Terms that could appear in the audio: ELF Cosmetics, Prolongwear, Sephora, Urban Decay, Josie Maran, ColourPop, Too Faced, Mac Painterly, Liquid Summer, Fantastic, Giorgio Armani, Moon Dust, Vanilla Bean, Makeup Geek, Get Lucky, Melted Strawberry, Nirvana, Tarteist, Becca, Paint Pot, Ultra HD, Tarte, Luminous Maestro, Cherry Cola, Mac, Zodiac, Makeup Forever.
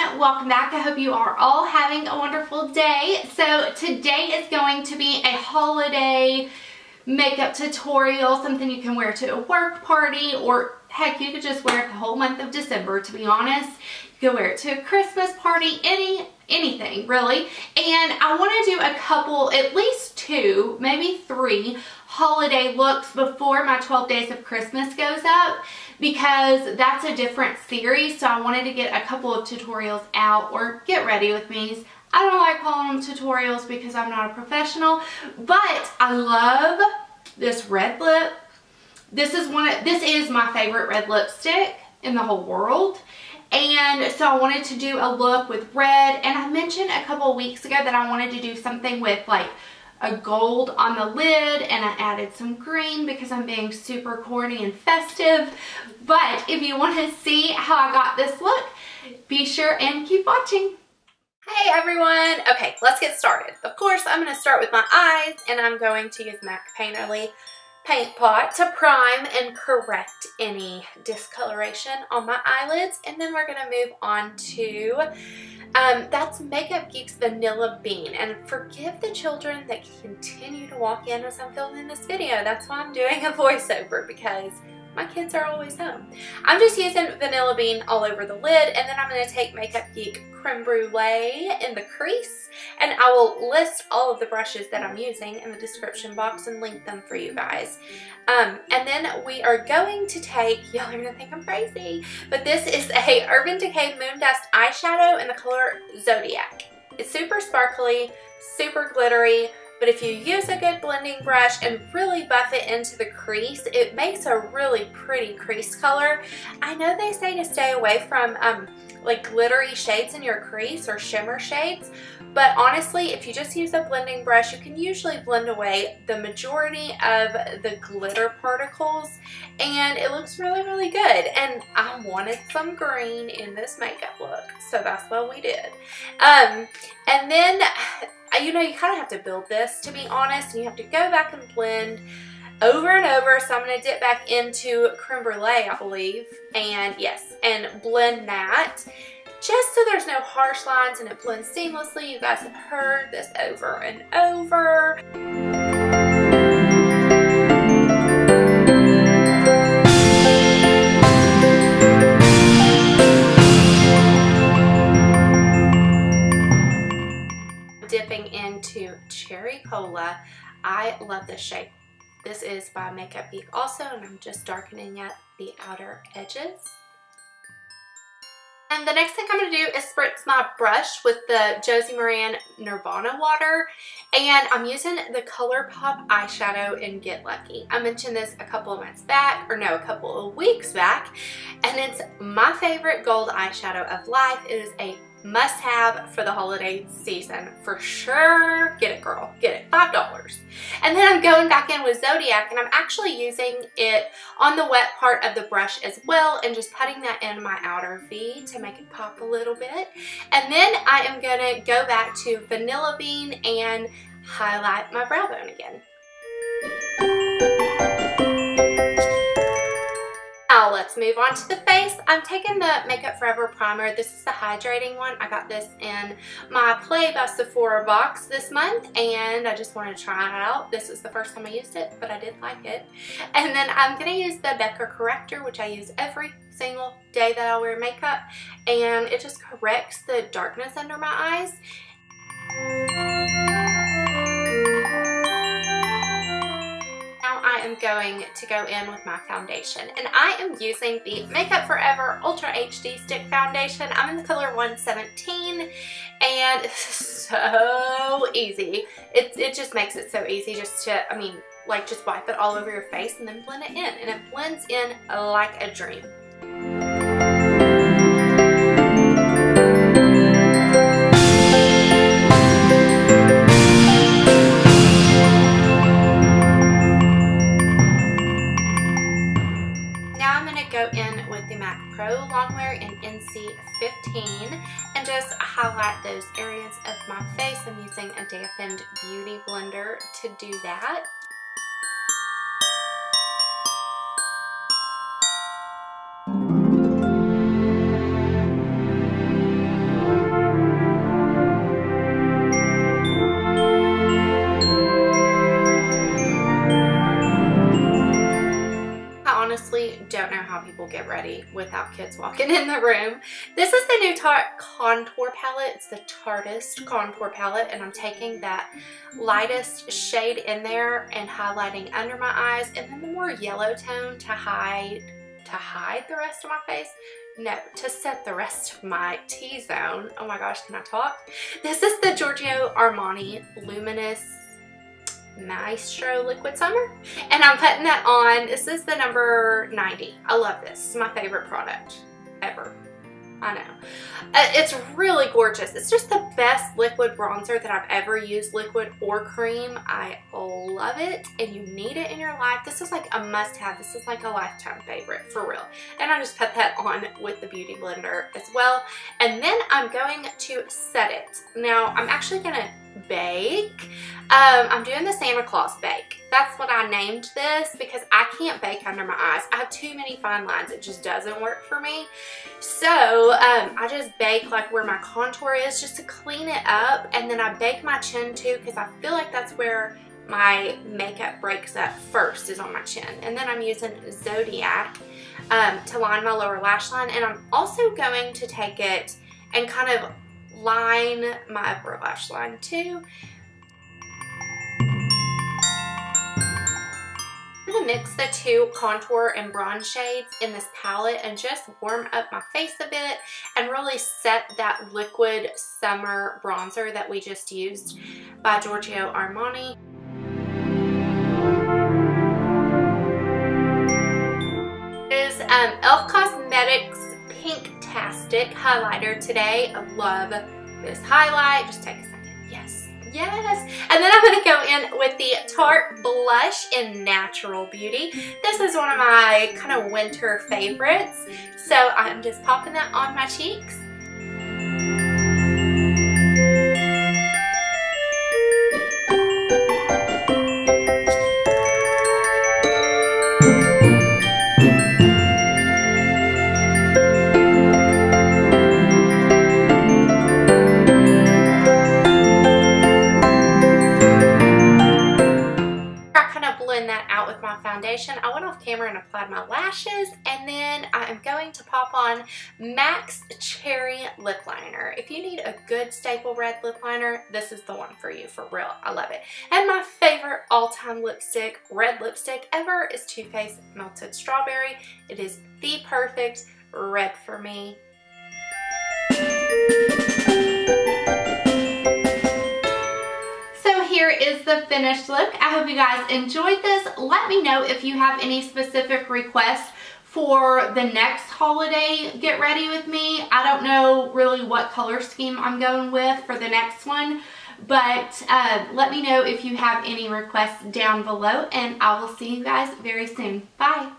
everyone, welcome back. I hope you are all having a wonderful day. So today is going to be a holiday makeup tutorial, something you can wear to a work party, or heck, you could just wear it the whole month of December, to be honest. You could wear it to a Christmas party, anything really. And I want to do a couple, at least two, maybe three holiday looks before my 12 Days of Christmas goes up, because that's a different series. So I wanted to get a couple of tutorials out, or get ready with me's. I don't like calling them tutorials because I'm not a professional, but I love this red lip. This is my favorite red lipstick in the whole world. And so I wanted to do a look with red, and I mentioned a couple weeks ago that I wanted to do something with like a gold on the lid, and I added some green because I'm being super corny and festive. But if you want to see how I got this look, be sure and keep watching. Hey everyone! Okay, let's get started. Of course, I'm going to start with my eyes, and I'm going to use Mac Painterly paint pot to prime and correct any discoloration on my eyelids, and then we're gonna move on to that's Makeup Geek's Vanilla Bean. And forgive the children that continue to walk in as I'm filming this video. That's why I'm doing a voiceover, because my kids are always home. I'm just using Vanilla Bean all over the lid, and then I'm going to take Makeup Geek Creme Brulee in the crease, and I will list all of the brushes that I'm using in the description box and link them for you guys. And then we are going to take, y'all are going to think I'm crazy, but this is a Urban Decay Moon Dust eyeshadow in the color Zodiac. It's super sparkly, super glittery, but if you use a good blending brush and really buff it into the crease, it makes a really pretty crease color. I know they say to stay away from like glittery shades in your crease, or shimmer shades, but honestly, if you just use a blending brush, you can usually blend away the majority of the glitter particles, and it looks really, really good. And I wanted some green in this makeup look, so that's what we did. And then, you know, you kind of have to build this, to be honest, and you have to go back and blend over and over. So I'm going to dip back into Creme Brulee, I believe, and yes, and blend that, just so there's no harsh lines and it blends seamlessly. You guys have heard this over and over. Into Cherry Cola. I love this shape. This is by Makeup Geek also, and I'm just darkening up the outer edges. And the next thing I'm going to do is spritz my brush with the Josie Maran Nirvana water, and I'm using the ColourPop eyeshadow in Get Lucky. I mentioned this a couple of months back, or no, a couple of weeks back, and it's my favorite gold eyeshadow of life. It is a must have for the holiday season for sure. Get it, girl, get it. $5. And then I'm going back in with Zodiac, and I'm actually using it on the wet part of the brush as well, and just putting that in my outer V to make it pop a little bit. And then I am gonna go back to Vanilla Bean and highlight my brow bone again. Now let's move on to the face. I'm taking the Makeup Forever primer. This is the hydrating one. I got this in my Play by Sephora box this month, and I just wanted to try it out. This is the first time I used it, but I did like it. And then I'm going to use the Becca corrector, which I use every single day that I wear makeup, and it just corrects the darkness under my eyes. I am going to go in with my foundation, and I am using the Makeup Forever Ultra HD Stick Foundation. I'm in the color 117, and it's so easy. It just makes it so easy just to, I mean, like just wipe it all over your face and then blend it in, and it blends in like a dream. Prolongwear in NC15, and just highlight those areas of my face. I'm using a dampened beauty blender to do that. without kids walking in the room. This is the new contour palette. It's the Tarteist contour palette, and I'm taking that lightest shade in there and highlighting under my eyes, and then the more yellow tone to hide the rest of my face. No, to set the rest of my T-zone. Oh my gosh, can I talk? This is the Giorgio Armani Luminous Maestro Liquid Summer, and I'm putting that on. This is the number 90. I love this. It's my favorite product ever. I know. It's really gorgeous. It's just the best liquid bronzer that I've ever used, liquid or cream. I love it, and you need it in your life. This is like a must-have. This is like a lifetime favorite, for real. And I just put that on with the Beauty Blender as well. And then I'm going to set it. Now, I'm actually going to bake. I'm doing the Santa Claus bake. That's what I named this because I can't bake under my eyes. I have too many fine lines. It just doesn't work for me. So I just bake like where my contour is just to clean it up, and then I bake my chin too because I feel like that's where my makeup breaks up first, is on my chin. And then I'm using Zodiac to line my lower lash line, and I'm also going to take it and kind of line my upper lash line too. I'm gonna mix the two contour and bronze shades in this palette and just warm up my face a bit and really set that liquid summer bronzer that we just used by Giorgio Armani. This is ELF Cosmetics Fantastic highlighter today. I love this highlight. Just take a second. Yes, yes. And then I'm going to go in with the Tarte Blush in Natural Beauty. This is one of my kind of winter favorites. So I'm just popping that on my cheeks. I went off camera and applied my lashes, and then I am going to pop on Mac's Cherry Lip Liner. If you need a good staple red lip liner, this is the one for you, for real. I love it. And my favorite all-time lipstick, red lipstick ever, is Too Faced Melted Strawberry. It is the perfect red for me. Is the finished look. I hope you guys enjoyed this. Let me know if you have any specific requests for the next holiday get ready with me. I don't know really what color scheme I'm going with for the next one, but let me know if you have any requests down below, and I will see you guys very soon. Bye.